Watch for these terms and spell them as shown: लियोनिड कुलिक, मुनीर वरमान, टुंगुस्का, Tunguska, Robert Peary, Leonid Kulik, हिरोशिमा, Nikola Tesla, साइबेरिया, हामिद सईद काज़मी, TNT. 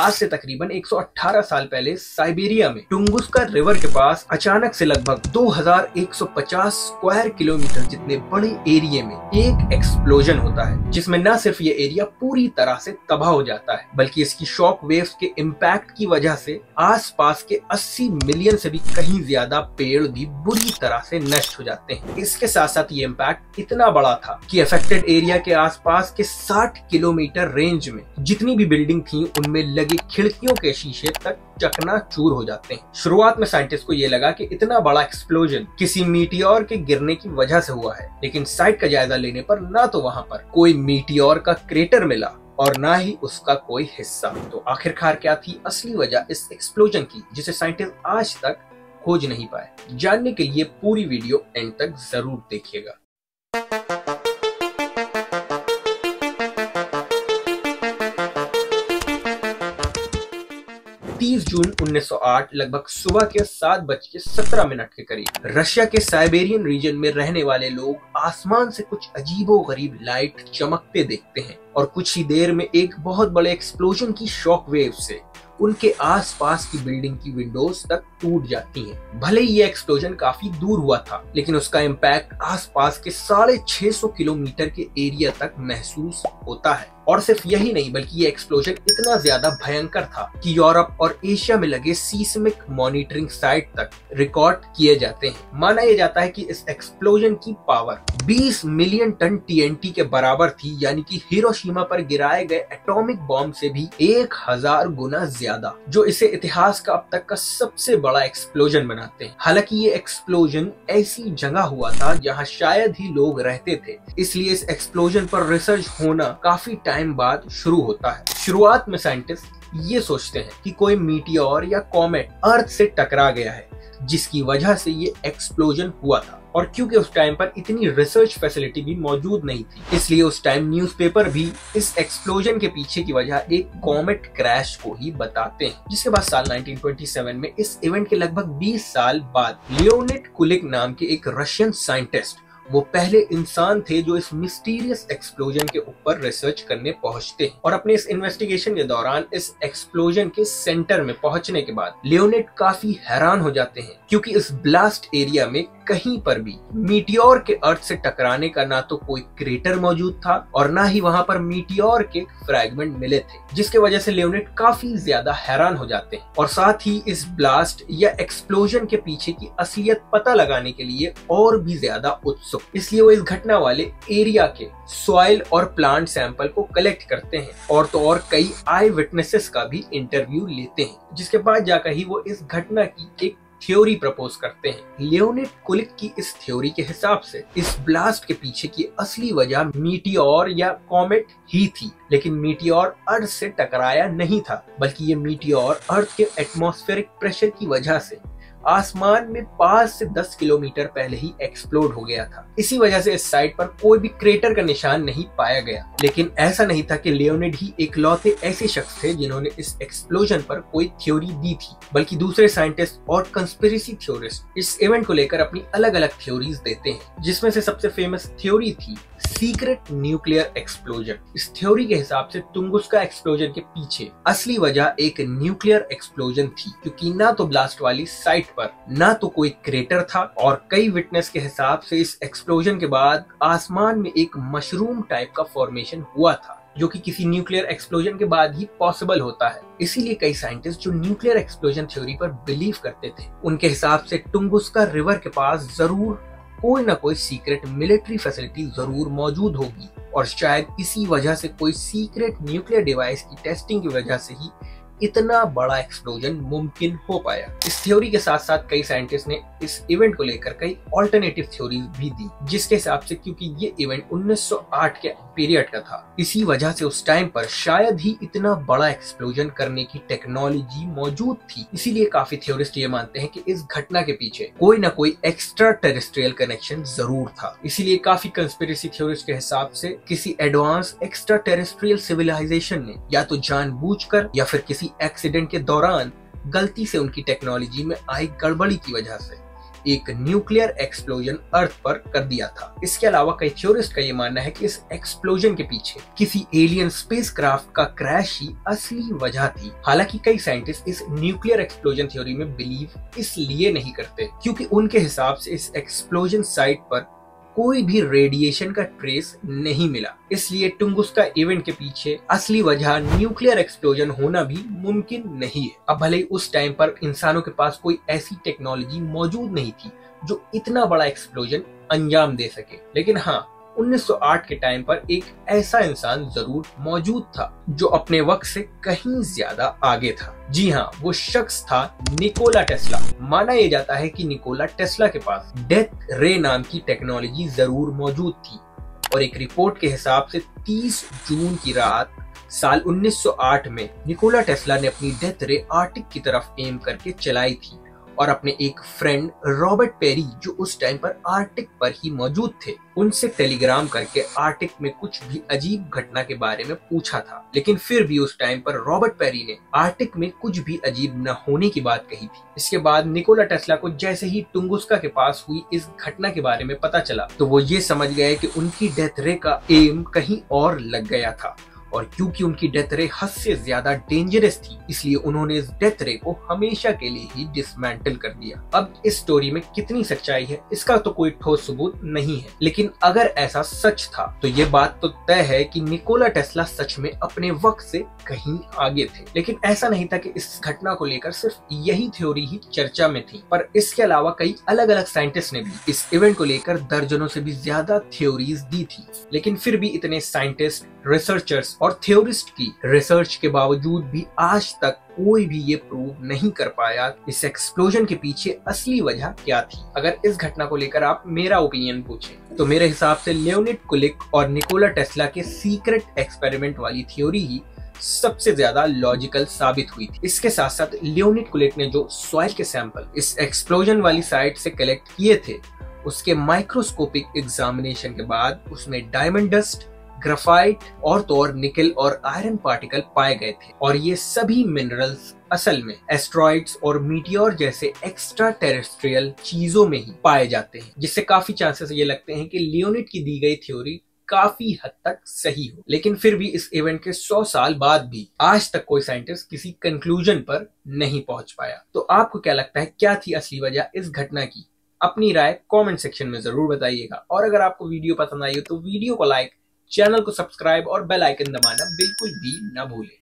आज से तकरीबन 118 साल पहले साइबेरिया में टुंगुस्का रिवर के पास अचानक से लगभग 2150 स्क्वायर किलोमीटर जितने बड़े एरिया में एक एक्सप्लोजन होता है, जिसमें न सिर्फ ये एरिया पूरी तरह से तबाह हो जाता है बल्कि इसकी शॉक वेव्स के इम्पैक्ट की वजह से आसपास के 80 मिलियन से भी कहीं ज्यादा पेड़ भी बुरी तरह से नष्ट हो जाते हैं। इसके साथ साथ ये इम्पैक्ट इतना बड़ा था कि अफेक्टेड एरिया के आसपास के 60 किलोमीटर रेंज में जितनी भी बिल्डिंग थी उनमें लगी खिड़कियों के शीशे तक चकनाचूर हो जाते हैं। शुरुआत में साइंटिस्ट को ये लगा कि इतना बड़ा एक्सप्लोजन किसी मीटियोर के गिरने की वजह से हुआ है, लेकिन साइट का जायजा लेने पर ना तो वहाँ पर कोई मीटियोर का क्रेटर मिला और ना ही उसका कोई हिस्सा। तो आखिरकार क्या थी असली वजह इस एक्सप्लोजन की, जिसे साइंटिस्ट आज तक खोज नहीं पाए? जानने के लिए पूरी वीडियो एंड तक जरूर देखिएगा। जून 1908 लगभग सुबह के 7:17 के करीब रशिया के साइबेरियन रीजन में रहने वाले लोग आसमान से कुछ अजीबोगरीब लाइट चमकते देखते हैं और कुछ ही देर में एक बहुत बड़े एक्सप्लोजन की शॉक वेव से उनके आसपास की बिल्डिंग की विंडोज तक टूट जाती हैं। भले ही ये एक्सप्लोजन काफी दूर हुआ था, लेकिन उसका इम्पैक्ट आसपास के 650 किलोमीटर के एरिया तक महसूस होता है। और सिर्फ यही नहीं बल्कि ये एक्सप्लोजन इतना ज्यादा भयंकर था कि यूरोप और एशिया में लगे सीस्मिक मॉनिटरिंग साइट तक रिकॉर्ड किए जाते हैं। माना यह जाता है कि इस एक्सप्लोजन की पावर 20 मिलियन टन TNT के बराबर थी, यानी कि हिरोशिमा पर गिराए गए एटॉमिक बॉम्ब से भी 1000 गुना ज्यादा, जो इसे इतिहास का अब तक का सबसे बड़ा एक्सप्लोजन बनाते हैं। हालांकि ये एक्सप्लोजन ऐसी जगह हुआ था जहाँ शायद ही लोग रहते थे, इसलिए इस एक्सप्लोजन पर रिसर्च होना काफी टाइम बाद शुरू होता है। शुरुआत में साइंटिस्ट ये सोचते हैं कि कोई मीटियोर या कॉमेट अर्थ से टकरा गया है, जिसकी वजह से ये एक्सप्लोजन हुआ था। और क्योंकि उस टाइम पर इतनी रिसर्च फैसिलिटी भी मौजूद नहीं थी, इसलिए उस टाइम न्यूज़पेपर भी इस एक्सप्लोजन के पीछे की वजह एक कॉमेट क्रैश को ही बताते हैं। जिसके बाद साल 1927 में इस इवेंट के लगभग 20 साल बाद लियोनिड कुलिक नाम के एक रशियन साइंटिस्ट, वो पहले इंसान थे जो इस मिस्टीरियस एक्सप्लोजन के ऊपर रिसर्च करने पहुंचते हैं। और अपने इस इन्वेस्टिगेशन के दौरान इस एक्सप्लोजन के सेंटर में पहुंचने के बाद लियोनिड काफी हैरान हो जाते हैं, क्योंकि इस ब्लास्ट एरिया में कहीं पर भी मीटियोर के अर्थ से टकराने का ना तो कोई क्रेटर मौजूद था और ना ही वहां पर मीटियोर के फ्रैगमेंट मिले थे, जिसके वजह से लियोनिड काफी ज्यादा हैरान हो जाते हैं। और साथ ही इस ब्लास्ट या एक्सप्लोजन के पीछे की असलियत पता लगाने के लिए और भी ज्यादा उत्सुक, इसलिए वो इस घटना वाले एरिया के सॉइल और प्लांट सैंपल को कलेक्ट करते हैं और तो और कई आई विटनेसेस का भी इंटरव्यू लेते हैं, जिसके बाद जाकर ही वो इस घटना की एक थ्योरी प्रपोज करते हैं। लियोनिड कुलिक की इस थ्योरी के हिसाब से इस ब्लास्ट के पीछे की असली वजह मीटियोर या कॉमेट ही थी, लेकिन मीटियोर अर्थ से टकराया नहीं था बल्कि ये मीटियोर अर्थ के एटमॉस्फेरिक प्रेशर की वजह से आसमान में 5 से 10 किलोमीटर पहले ही एक्सप्लोड हो गया था। इसी वजह से इस साइट पर कोई भी क्रेटर का निशान नहीं पाया गया। लेकिन ऐसा नहीं था कि लियोनिड ही एकलौते ऐसे शख्स थे जिन्होंने इस एक्सप्लोजन पर कोई थ्योरी दी थी, बल्कि दूसरे साइंटिस्ट और कंस्पिरेसी थ्योरिस्ट इस इवेंट को लेकर अपनी अलग अलग थ्योरीज देते हैं, जिसमें से सबसे फेमस थ्योरी थी सीक्रेट न्यूक्लियर एक्सप्लोजन। इस थ्योरी के हिसाब से तुंगुस्का एक्सप्लोजन के पीछे असली वजह एक न्यूक्लियर एक्सप्लोजन थी, क्योंकि ना तो ब्लास्ट वाली साइट पर ना तो कोई क्रेटर था और कई विटनेस के हिसाब से इस एक्सप्लोजन के बाद आसमान में एक मशरूम टाइप का फॉर्मेशन हुआ था, जो कि किसी न्यूक्लियर एक्सप्लोजन के बाद ही पॉसिबल होता है। इसीलिए कई साइंटिस्ट जो न्यूक्लियर एक्सप्लोजन थ्योरी पर बिलीव करते थे, उनके हिसाब से टुंगुस्का रिवर के पास जरूर कोई ना कोई सीक्रेट मिलिट्री फैसिलिटी जरूर मौजूद होगी और शायद इसी वजह से कोई सीक्रेट न्यूक्लियर डिवाइस की टेस्टिंग की वजह से ही इतना बड़ा एक्सप्लोजन मुमकिन हो पाया। इस थ्योरी के साथ साथ कई साइंटिस्ट ने इस इवेंट को लेकर कई ऑल्टरनेटिव थ्योरीज भी दी, जिसके हिसाब से क्योंकि ये इवेंट 1908 के पीरियड का था, इसी वजह से उस टाइम पर शायद ही इतना बड़ा एक्सप्लोजन करने की टेक्नोलॉजी मौजूद थी। इसीलिए काफी थ्योरिस्ट ये मानते हैं कि इस घटना के पीछे कोई ना कोई एक्स्ट्रा टेरेस्ट्रियल कनेक्शन जरूर था। इसीलिए काफी कंस्पिरेसी थ्योरिस्ट के हिसाब से किसी एडवांस एक्स्ट्रा टेरेस्ट्रियल सिविलाइजेशन ने या तो जानबूझकर या फिर किसी एक्सीडेंट के दौरान गलती से उनकी टेक्नोलॉजी में आई गड़बड़ी की वजह से एक न्यूक्लियर एक्सप्लोजन अर्थ पर कर दिया था। इसके अलावा कई थ्योरिस्ट का ये मानना है कि इस एक्सप्लोजन के पीछे किसी एलियन स्पेसक्राफ्ट का क्रैश ही असली वजह थी। हालांकि कई साइंटिस्ट इस न्यूक्लियर एक्सप्लोजन थ्योरी में बिलीव इसलिए नहीं करते क्योंकि उनके हिसाब से इस एक्सप्लोजन साइट पर कोई भी रेडिएशन का ट्रेस नहीं मिला, इसलिए टुंगुस्का इवेंट के पीछे असली वजह न्यूक्लियर एक्सप्लोजन होना भी मुमकिन नहीं है। अब भले उस टाइम पर इंसानों के पास कोई ऐसी टेक्नोलॉजी मौजूद नहीं थी जो इतना बड़ा एक्सप्लोजन अंजाम दे सके, लेकिन हाँ 1908 के टाइम पर एक ऐसा इंसान जरूर मौजूद था जो अपने वक्त से कहीं ज्यादा आगे था। जी हाँ, वो शख्स था निकोला टेस्ला। माना यह जाता है कि निकोला टेस्ला के पास डेथ रे नाम की टेक्नोलॉजी जरूर मौजूद थी और एक रिपोर्ट के हिसाब से 30 जून की रात साल 1908 में निकोला टेस्ला ने अपनी डेथ रे आर्टिक की तरफ एम करके चलाई थी और अपने एक फ्रेंड रॉबर्ट पेरी जो उस टाइम पर आर्टिक पर ही मौजूद थे उनसे टेलीग्राम करके आर्टिक में कुछ भी अजीब घटना के बारे में पूछा था। लेकिन फिर भी उस टाइम पर रॉबर्ट पेरी ने आर्टिक में कुछ भी अजीब न होने की बात कही थी। इसके बाद निकोला टेस्ला को जैसे ही टुंगुस्का के पास हुई इस घटना के बारे में पता चला तो वो ये समझ गए कि उनकी डेथ रे का एम कहीं और लग गया था और क्योंकि उनकी डेथ रे हद से ज्यादा डेंजरस थी इसलिए उन्होंने इस डेथ रे को हमेशा के लिए ही डिसमेंटल कर दिया। अब इस स्टोरी में कितनी सच्चाई है इसका तो कोई ठोस सबूत नहीं है, लेकिन अगर ऐसा सच था तो ये बात तो तय है कि निकोला टेस्ला सच में अपने वक्त से कहीं आगे थे। लेकिन ऐसा नहीं था कि इस घटना को लेकर सिर्फ यही थ्योरी ही चर्चा में थी, पर इसके अलावा कई अलग अलग साइंटिस्ट ने भी इस इवेंट को लेकर दर्जनों से भी ज्यादा थ्योरीज दी थी। लेकिन फिर भी इतने साइंटिस्ट, रिसर्चर्स और थ्योरिस्ट की रिसर्च के बावजूद भी आज तक कोई भी ये प्रूव नहीं कर पाया इस एक्सप्लोजन के पीछे असली वजह क्या थी। अगर इस घटना को लेकर आप मेरा ओपिनियन पूछें तो मेरे हिसाब से लियोनिड कुलिक और निकोला टेस्ला के सीक्रेट एक्सपेरिमेंट वाली थ्योरी ही सबसे ज्यादा लॉजिकल साबित हुई थी। इसके साथ साथ लियोनिड कुलिक ने जो सॉइल के सैंपल इस एक्सप्लोजन वाली साइट से कलेक्ट किए थे उसके माइक्रोस्कोपिक एग्जामिनेशन के बाद उसमें डायमंड डस्ट, ग्रेफाइट और तो और निकल और आयरन पार्टिकल पाए गए थे और ये सभी मिनरल्स असल में एस्ट्रॉइड्स और मीटियोर जैसे एक्स्ट्रा टेरेस्ट्रियल चीजों में ही पाए जाते हैं, जिससे काफी चांसेस ये लगते हैं कि लियोनिड की दी गई थ्योरी काफी हद तक सही हो। लेकिन फिर भी इस इवेंट के 100 साल बाद भी आज तक कोई साइंटिस्ट किसी कंक्लूजन पर नहीं पहुंच पाया। तो आपको क्या लगता है, क्या थी असली वजह इस घटना की? अपनी राय कॉमेंट सेक्शन में जरूर बताइएगा और अगर आपको वीडियो पसंद आई हो तो वीडियो को लाइक, चैनल को सब्सक्राइब और बेल आइकन दबाना बिल्कुल भी ना भूलें।